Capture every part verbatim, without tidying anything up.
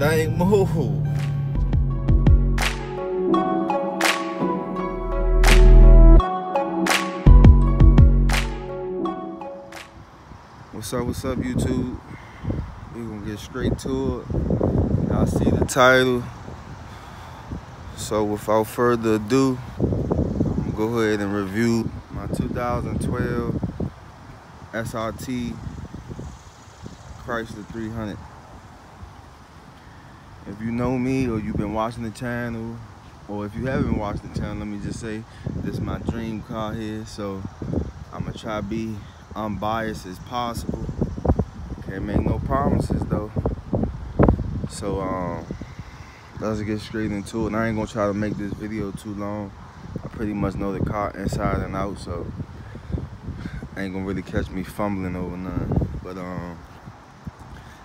dang move. What's up, what's up, YouTube? We're gonna get straight to it. Y'all see the title. So without further ado, I'm gonna go ahead and review my two thousand twelve S R T Chrysler three hundred. If you know me or you've been watching the channel, or if you haven't watched the channel, let me just say this is my dream car here, so I'm gonna try to be unbiased as possible. Can't make no promises though. So um let's get straight into it. And I ain't gonna try to make this video too long. I pretty much know the car inside and out, so ain't gonna really catch me fumbling over none. But um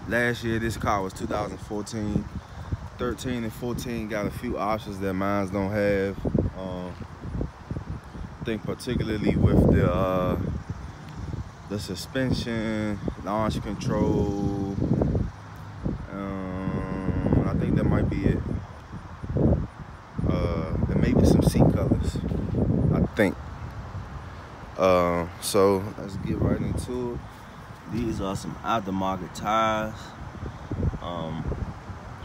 last year this car was two thousand fourteen. thirteen and fourteen got a few options that mines don't have. Um I think particularly with the uh the suspension, launch control, um, I think that might be it. Uh, and maybe some seat colors, I think. Uh, so let's get right into it. These are some aftermarket tires. Um,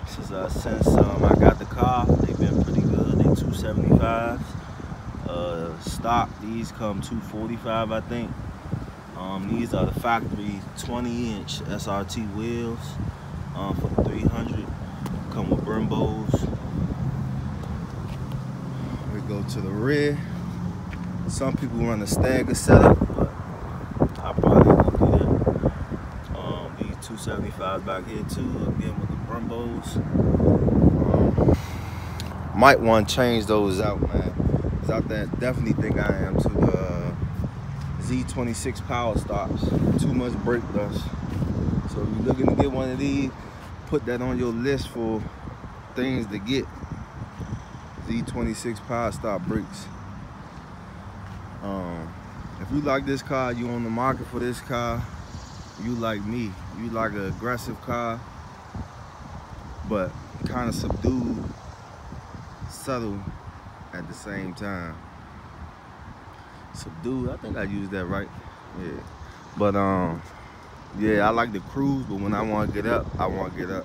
since uh, since um, I got the car, they've been pretty good. They two seventy-fives. Uh, stock, these come two forty-five, I think. Um, these are the factory twenty inch S R T wheels um, for the three hundred. Come with Brembos. We go to the rear. Some people run a stagger setup, but I probably won't do that. Um, these two seventy-fives back here too, again with the Brembos. Um, might want to change those out, man. Cause I definitely think I am to the uh, Z twenty-six power stops, too much brake dust. So if you're looking to get one of these, put that on your list for things to get. Z twenty-six power stop brakes. Um, if you like this car, you on the market for this car, you like me, you like an aggressive car, but kind of subdued, subtle at the same time. Subdued, I think I used that right. Yeah, but um yeah, I like the cruise, but when I want to get up, I want to get up.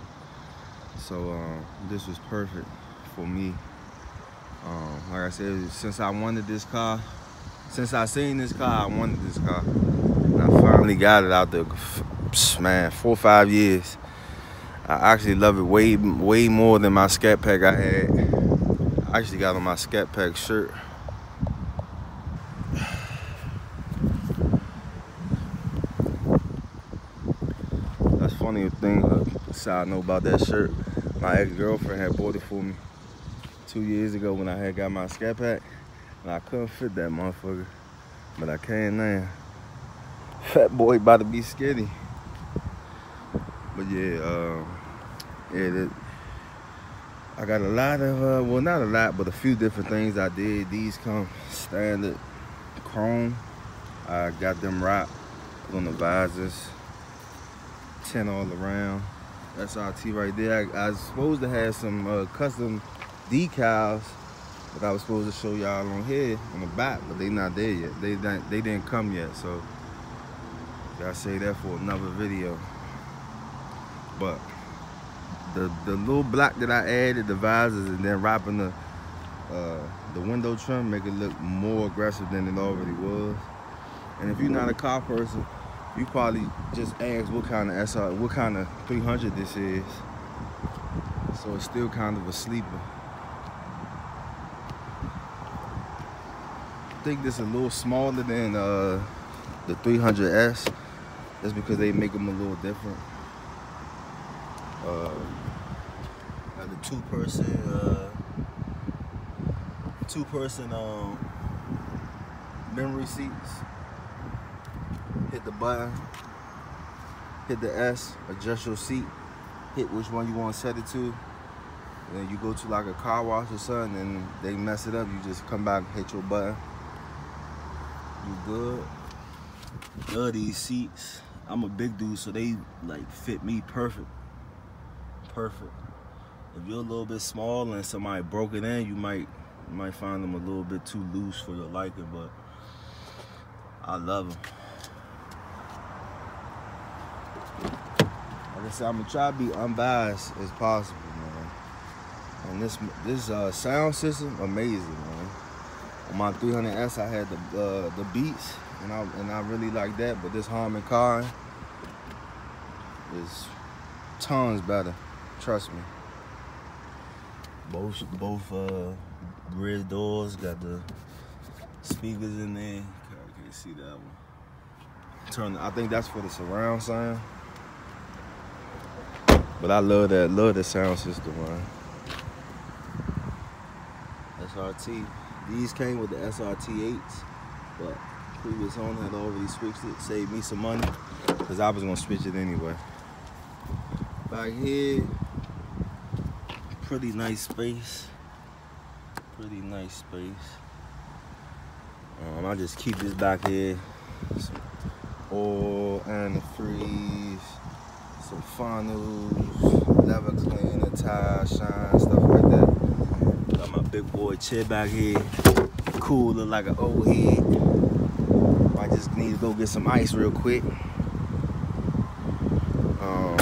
So um this was perfect for me. Um like I said, since I wanted this car, since I seen this car, I wanted this car, and I finally got it out there, man. Four or five years. I actually love it way way more than my Scat Pack I had. I actually got on my Scat Pack shirt. Funny thing, uh, side note about that shirt, my ex-girlfriend had bought it for me two years ago when I had got my Scat Pack, and I couldn't fit that motherfucker, but I can now. Fat boy about to be skinny. But yeah, um, yeah, that, I got a lot of, uh, well, not a lot, but a few different things I did. These come standard chrome. I got them wrapped on the visors. ten all around. S R T right there. I, I was supposed to have some uh, custom decals that I was supposed to show y'all on here on the back, but they not there yet. They didn't, they didn't come yet, so gotta save that for another video. But the the little block that I added, the visors, and then wrapping the uh, the window trim make it look more aggressive than it already was. And if you're not a car person, you probably just asked what kind of S R, what kind of three hundred this is. So it's still kind of a sleeper. I think this is a little smaller than uh, the three hundred S. That's because they make them a little different. Uh, like the two-person, uh, two-person um, memory seats. Hit the button, hit the S, adjust your seat, hit which one you want to set it to. And then you go to like a car wash or something and they mess it up, you just come back, hit your button. You good. Love these seats. I'm a big dude, so they like fit me perfect. Perfect. if you're a little bit small and somebody broke it in, you might you might find them a little bit too loose for your liking, but I love them. Like I said, I'm gonna try to be unbiased as possible, man. And this this uh, sound system, amazing, man. On my three hundred S, I had the uh, the Beats, and I and I really like that. But this Harman Kardon is tons better. Trust me. Both both uh, rear doors got the speakers in there. I can't see that one. Turn. I think that's for the surround sound. But I love that. Love the sound system, man. S R T. These came with the S R T eights, but previous owner had already switched it. Saved me some money, because I was going to switch it anyway. Back here, pretty nice space. Pretty nice space. Um, I'll just keep this back here. Some oil, antifreeze, some funnels, leather cleaner, tire shine, stuff like that. Big boy chair back here, cool, look like an old head. I just need to go get some ice real quick. Um,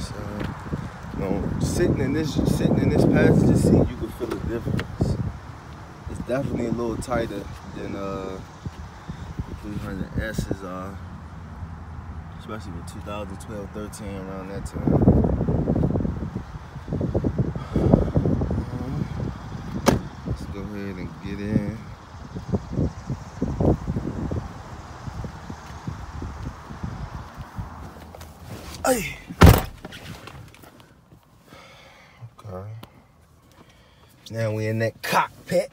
so, you know, sitting in this, sitting in this passenger seat, you can feel the difference. It's definitely a little tighter than uh, three hundred S's are, especially with two thousand twelve, thirteen around that time. And get in. Hey. Okay. Now we in that cockpit.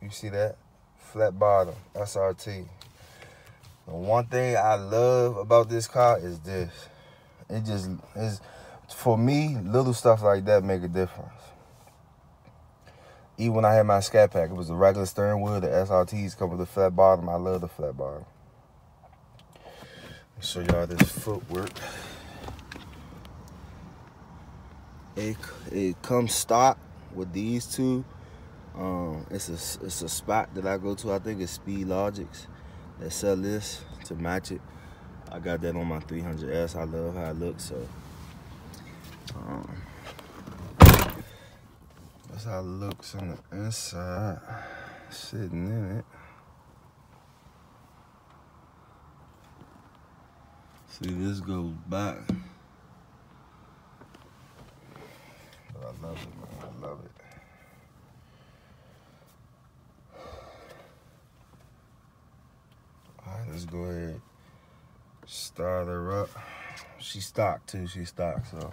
You see that? Flat bottom, S R T. And one thing I love about this car is this. It just is, for me, little stuff like that make a difference. Even when I had my Scat Pack, it was the regular steering wheel. The S R Ts come with a flat bottom. I love the flat bottom. Let me show y'all this footwork. It it comes stock with these two. Um, it's a it's a spot that I go to. I think it's Speed Logics that sell this to match it. I got that on my three hundred S. I love how it looks. So. Um, That's how it looks on the inside, sitting in it. See, this goes back. But I love it, man. I love it. All right, let's go ahead. Start her up. She's stock too. She's stock, so.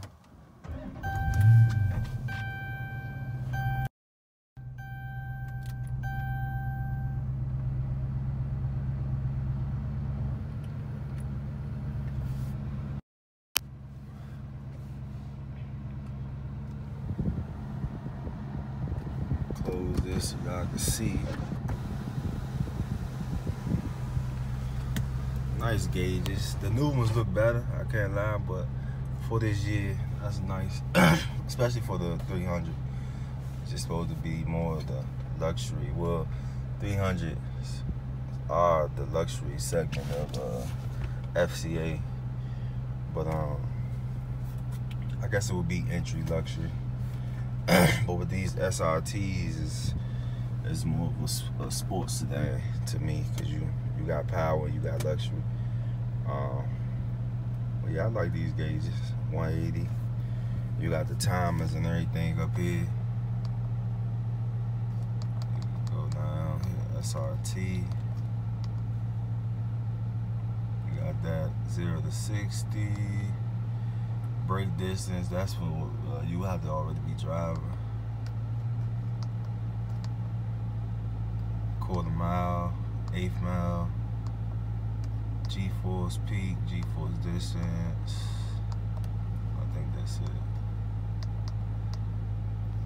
Close this so y'all can see. Nice gauges. The new ones look better, I can't lie, but for this year, that's nice. Especially for the three hundred. It's just supposed to be more of the luxury. Well, three hundreds are the luxury segment of uh, F C A. But um, I guess it would be entry luxury. But with these S R Ts, is is more of a, a sports sedan to me, cause you you got power, you got luxury. Um, but yeah, I like these gauges. one eighty. You got the timers and everything up here. Go down here, S R T. You got that zero to sixty. Brake distance, that's what uh, you have to already be driving. Quarter mile, eighth mile, G-force peak, G-force distance. I think that's it.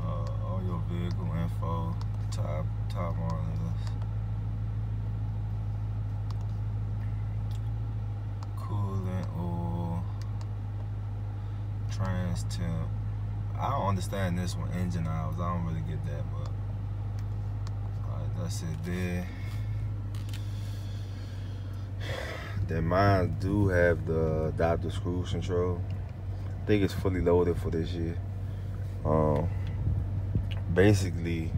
Uh, all your vehicle info, top, top monitors. Coolant oil. trans temp. I don't understand this one, engine hours. I don't really get that, but all right, that's it there. Then mine do have the adaptive cruise control. I think it's fully loaded for this year. Um, basically,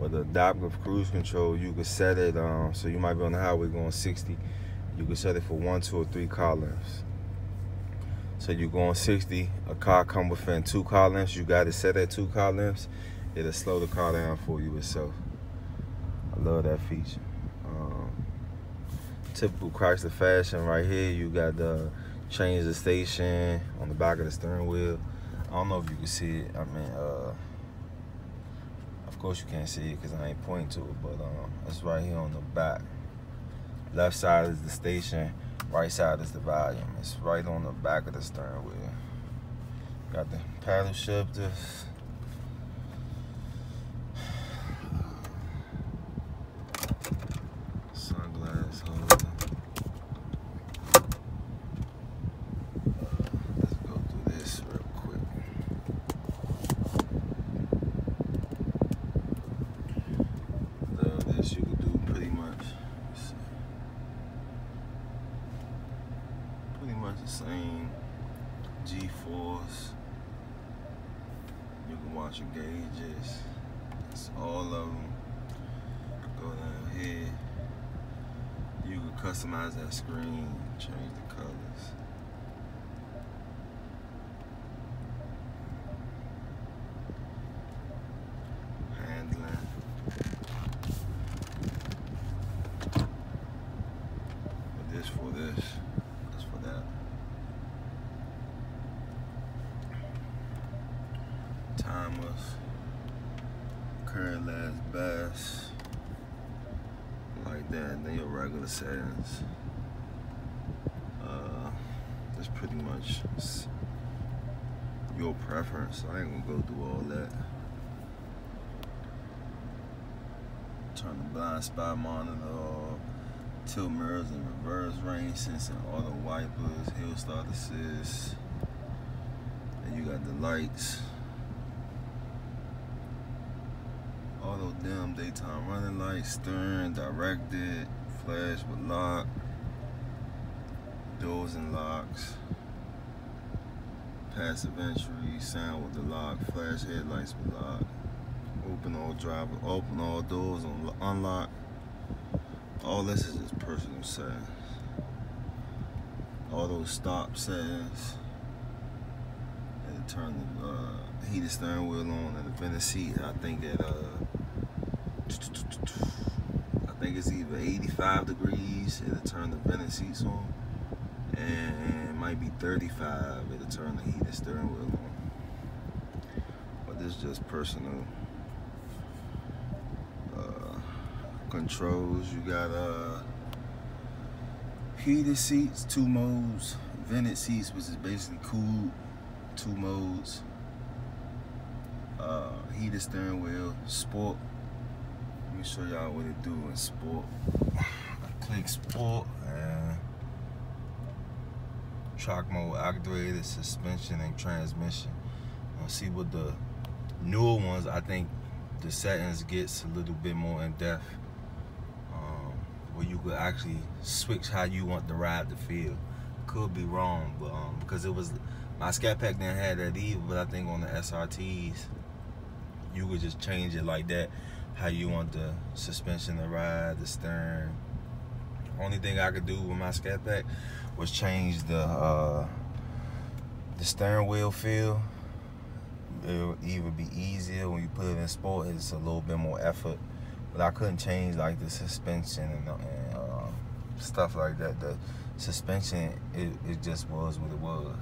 with the adaptive cruise control, you could set it. Um, so you might be on the highway going sixty. You could set it for one, two, or three car lengths. So you're going sixty. A car come within two car lengths. You got it set at two car lengths. It'll slow the car down for you itself. I love that feature. Um, typical Chrysler fashion, right here. You got the change the station on the back of the steering wheel. I don't know if you can see it. I mean, uh, of course you can't see it because I ain't pointing to it, but um, it's right here on the back. Left side is the station, right side is the volume. It's right on the back of the steering wheel. Got the paddle shifters. Sunglass holder. Same G-force. You can watch your gauges. It's all of them. Go down here. You can customize that screen, change the colors. Handling. But this for this. That's for that. Timers, current last best, like that, and then your regular settings. Uh, that's pretty much your preference. I ain't gonna go through all that. Turn the blind spot monitor off, tilt mirrors and reverse, rain sensing, auto wipers, hill start assist, and you got the lights. Auto dim, daytime running lights, stern, directed, flash with lock, doors and locks, passive entry, sound with the lock, flash headlights with lock, open all driver, open all doors on unlock. All this is just personal settings. Auto stop settings. And turn the uh, heated steering wheel on and the vented seat. I think that uh. I think it's either eighty-five degrees, it'll turn the vented seats on, and it might be thirty-five, it'll turn the heated steering wheel on. But this is just personal uh, controls. You got uh, heated seats, two modes, vented seats, which is basically cooled, two modes, uh, heated steering wheel, sport. Let me show y'all what it do in sport. I click sport and track mode activated, suspension and transmission. I'll see what the newer ones, I think the settings gets a little bit more in depth, um, where you could actually switch how you want the ride to feel. Could be wrong, but um, because it was my Scat Pack didn't have that either, but I think on the S R Ts you could just change it like that. How you want the suspension to ride, the stern. Only thing I could do with my Scat Pack was change the uh, the steering wheel feel. It'll either be easier when you put it in sport, it's a little bit more effort. But I couldn't change like the suspension and, and uh, stuff like that. The suspension, it, it just was what it was.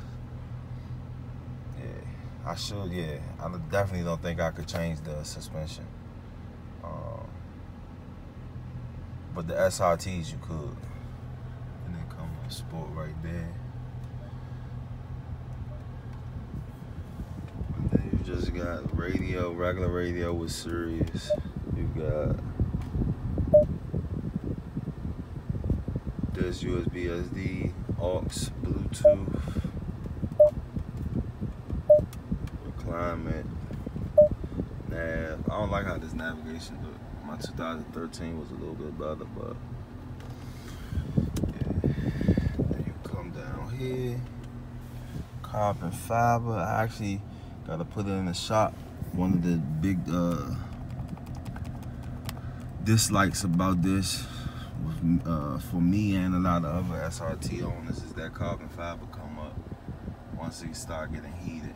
Yeah, I should, yeah. I definitely don't think I could change the suspension. Um, but the S R Ts you could. And then come on sport right there. And then you just got radio, regular radio with Sirius. You got this U S B S D, aux, Bluetooth. I don't like how this navigation look. My two thousand thirteen was a little bit better, but yeah. Then you come down here, carbon fiber. I actually gotta put it in the shop. One of the big uh, dislikes about this was, uh, for me and a lot of other S R T owners, is that carbon fiber come up once it start getting heated.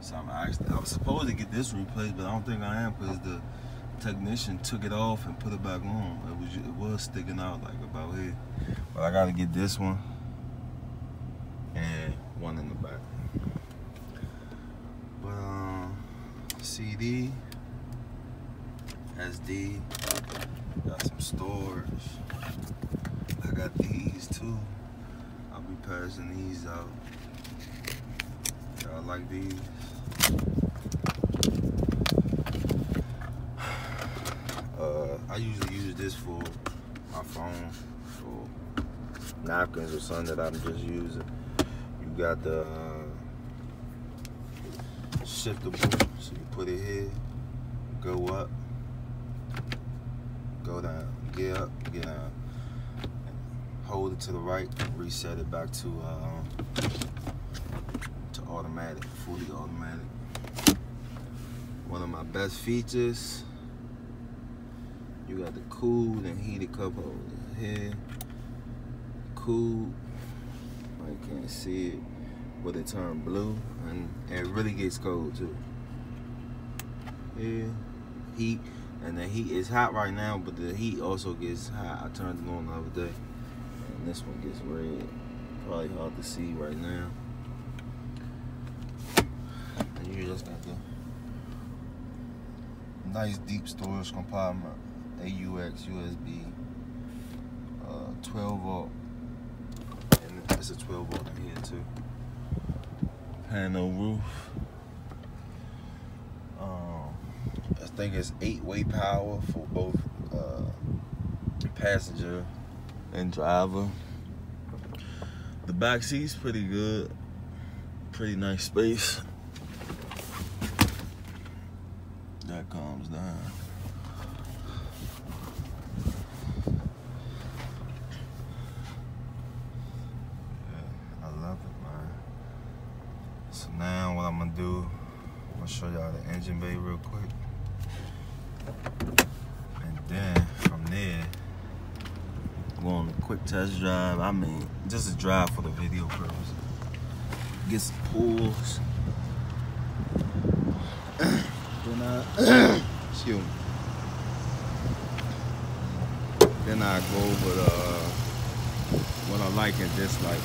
So I'm actually, I was supposed to get this replaced, but I don't think I am, because the technician took it off and put it back on. It was it was sticking out like about here. But I gotta get this one and one in the back. But um, C D, S D, got some storage. I got these too. I'll be passing these out. Y'all like these? Uh, I usually use this for my phone, for napkins or something that I'm just using. You got the uh, shiftable, so you put it here, go up, go down, get up, get down, hold it to the right, reset it back to uh, to automatic, fully automatic. One of my best features. You got the cooled and heated cup holder here. Cooled, I can't see it, but it turned blue, and it really gets cold too. Here, heat, and the heat is hot right now, but the heat also gets hot. I turned it on the other day, and this one gets red. Probably hard to see right now. And you just got the nice deep storage compartment. A U X, U S B, uh, twelve volt, and it's a twelve volt in here too. Panel roof. Um, I think it's eight-way power for both uh, passenger and driver. The back seat's pretty good, pretty nice space. That comes down. Show y'all the engine bay real quick, and then from there go on a quick test drive. I mean, just a drive for the video purpose. Get some pulls. Then I excuse me. Then I go over the, uh, what I like and dislike.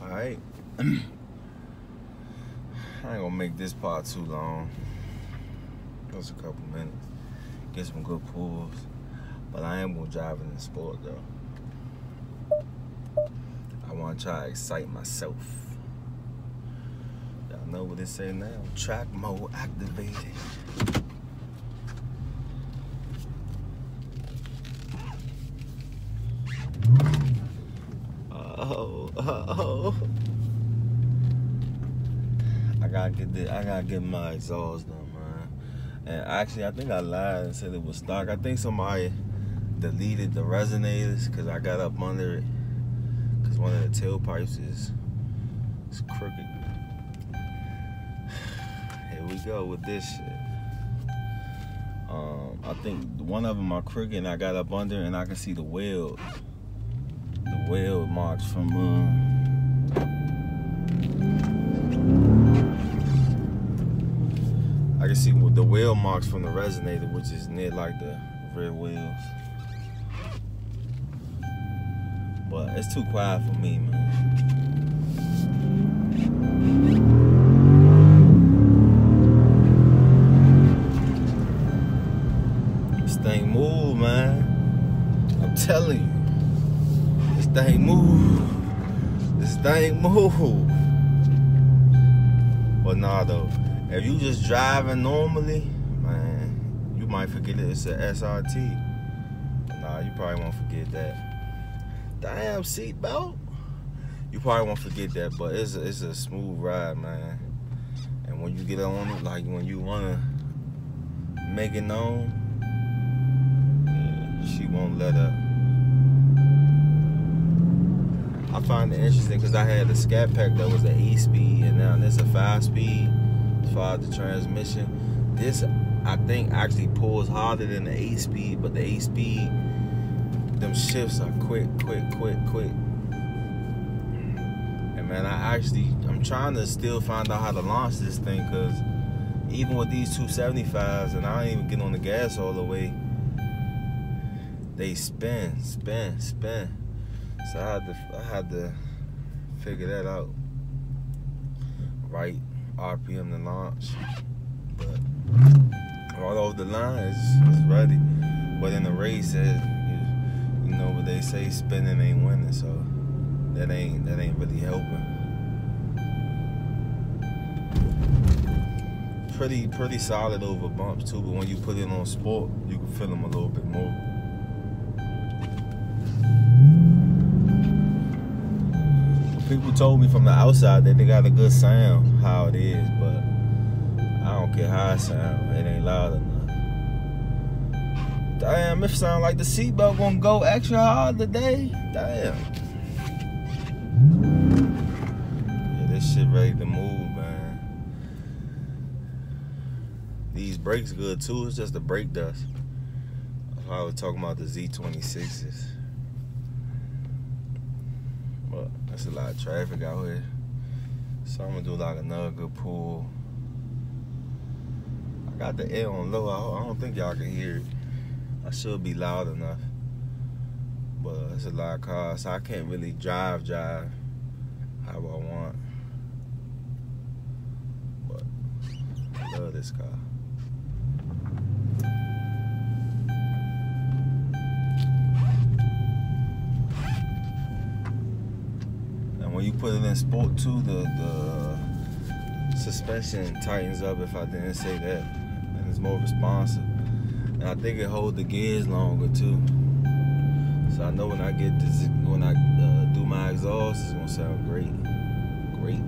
Alright, I ain't gonna make this part too long, just a couple minutes, get some good pulls, but I am gonna drive in the sport though. I wanna try to excite myself. Y'all know what it say now, track mode activated. Oh, oh, I gotta get this, I gotta get my exhaust done, man. And actually, I think I lied and said it was stock. I think somebody deleted the resonators because I got up under it, because one of the tailpipes is, is crooked. Here we go with this shit. Um, I think one of them are crooked, and I got up under, and I can see the wheels. The wheel marks from uh, can see with the wheel marks from the resonator, which is near like the rear wheels. But it's too quiet for me, man. This thing move, man. I'm telling you. This thing move. This thing move. But nah, though. If you just driving normally, man, you might forget it. It's an S R T. But nah, you probably won't forget that. Damn seatbelt. You probably won't forget that, but it's a, it's a smooth ride, man. And when you get on it, like when you wanna make it known, yeah, she won't let up. I find it interesting because I had a Scat Pack that was an eight speed, and now this is a five speed as far as the transmission. This, I think, actually pulls harder than the eight speed, but the eight speed, them shifts are quick, quick, quick, quick. And man, I actually, I'm trying to still find out how to launch this thing, because even with these two seventy-fives, and I don't even get on the gas all the way, they spin, spin, spin. So I had to, I had to figure that out. Right R P M to launch. But all over the line, it's, it's ready. But in the race, it, you know what they say, spinning ain't winning, so that ain't that ain't really helping. Pretty pretty solid over bumps too, but when you put it on sport, you can feel them a little bit more. People told me from the outside that they got a good sound, how it is, but I don't care how it sound, it ain't loud enough. Damn, it sound like the seatbelt gonna go extra hard today. Damn. Yeah, this shit ready to move, man. These brakes good too, it's just the brake dust. I was talking about the Z twenty-sixes. But that's a lot of traffic out here. So I'm gonna do like another good pull. I got the air on low, I don't think y'all can hear it. I should be loud enough, but it's a lot of cars, so I can't really drive, drive how I want. But I love this car. And when you put it in sport too, the, the suspension tightens up, if I didn't say that, and it's more responsive. I think it holds the gears longer too. So I know when I get this, when I uh, do my exhaust, it's gonna sound great, great.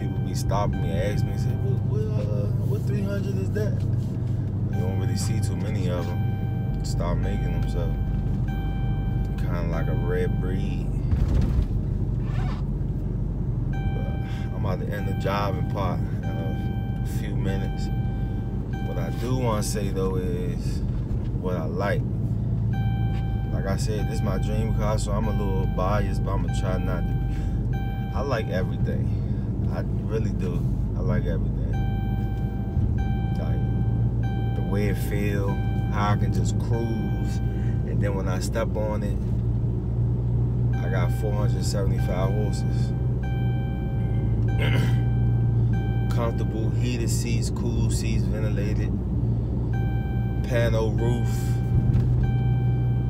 People be stopping me, asking me, say, "What, what, uh, what three hundred is that?" You don't really see too many of them. Stop making them, so kind of like a red breed. I'm about to end the driving part in a few minutes. What I do want to say though is what I like. Like I said, this is my dream car, so I'm a little biased, but I'm gonna try not to be. I like everything. I really do. I like everything. Like the way it feels, how I can just cruise, and then when I step on it, I got four hundred seventy-five horses. Comfortable, heated seats, cool seats, ventilated, pano roof,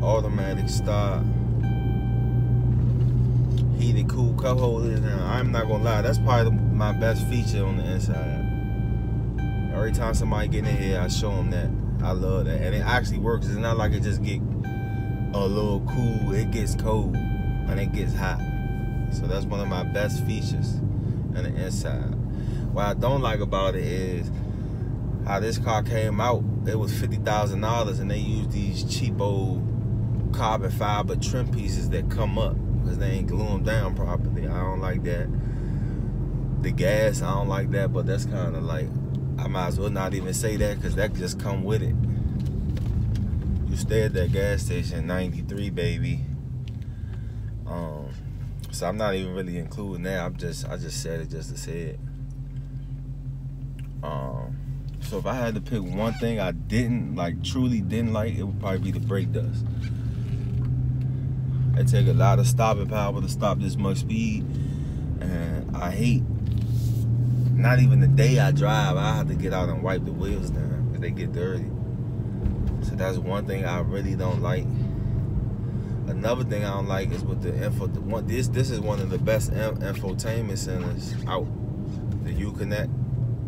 automatic start, heated, cool cup holders. Now, I'm not gonna lie, that's probably my best feature on the inside. Every time somebody get in here, I show them that. I love that, and it actually works. It's not like it just get a little cool. It gets cold and it gets hot. So that's one of my best features on the inside. What I don't like about it is how this car came out. It was fifty thousand dollars, and they used these cheapo carbon fiber trim pieces that come up because they ain't glue them down properly. I don't like that. The gas, I don't like that, but that's kind of like, I might as well not even say that because that just come with it. You stay at that gas station, ninety-three, baby. Um, So I'm not even really including that. I'm just I just said it just to say it. Um so if I had to pick one thing I didn't like truly didn't like, it would probably be the brake dust. It take a lot of stopping power to stop this much speed, and I hate, not even the day I drive, I have to get out and wipe the wheels down because they get dirty. So that's one thing I really don't like. Another thing I don't like is with the info. The one, this this is one of the best in, infotainment centers out. The U-Connect,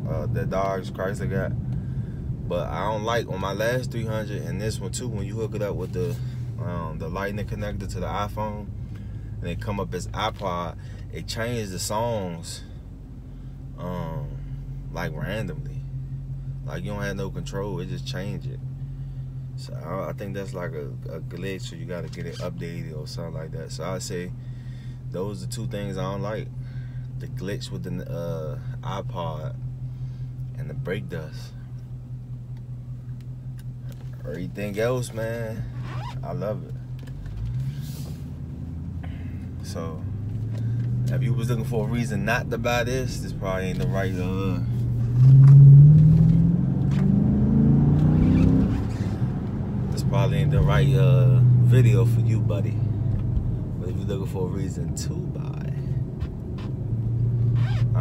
uh, the Dodge Chrysler got. But I don't like on my last three hundred and this one too. When you hook it up with the um, the lightning connector to the iPhone, and it come up as iPod, it changes the songs, um, like randomly. Like you don't have no control. It just changes it. So I think that's like a, a glitch, so you gotta get it updated or something like that. So I say those are two things I don't like: the glitch with the uh, iPod and the brake dust. Or anything else, man, I love it. So if you was looking for a reason not to buy this, this probably ain't the right uh. Probably ain't the right uh, video for you, buddy. But if you're looking for a reason to buy,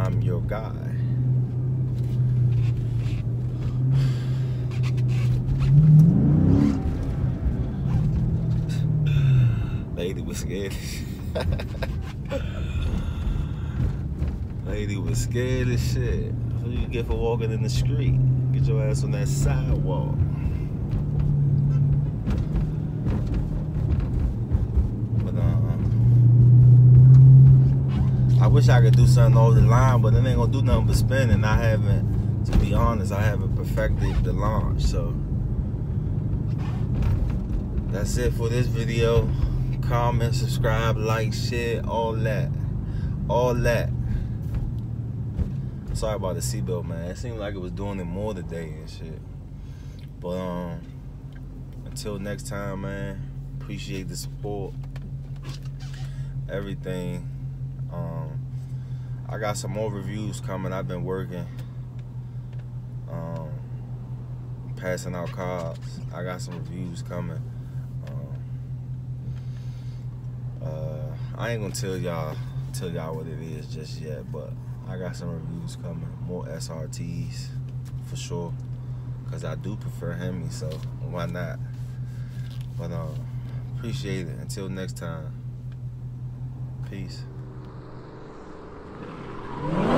I'm your guy. Lady was scared. Lady was scared as shit. What do you get for walking in the street? Get your ass on that sidewalk. I wish I could do something over the line, but it ain't gonna do nothing but spin, and I haven't, to be honest, I haven't perfected the launch. So that's it for this video. Comment, subscribe, like, share, all that, all that. Sorry about the seatbelt, man. It seemed like it was doing it more today and shit. But um, until next time, man. Appreciate the support, everything. Um, I got some more reviews coming. I've been working, um, passing out cards. I got some reviews coming. Um, uh, I ain't gonna tell y'all tell y'all what it is just yet, but I got some reviews coming. More S R Ts for sure, cause I do prefer Hemi, so why not? But um, appreciate it. Until next time, peace. Whoa.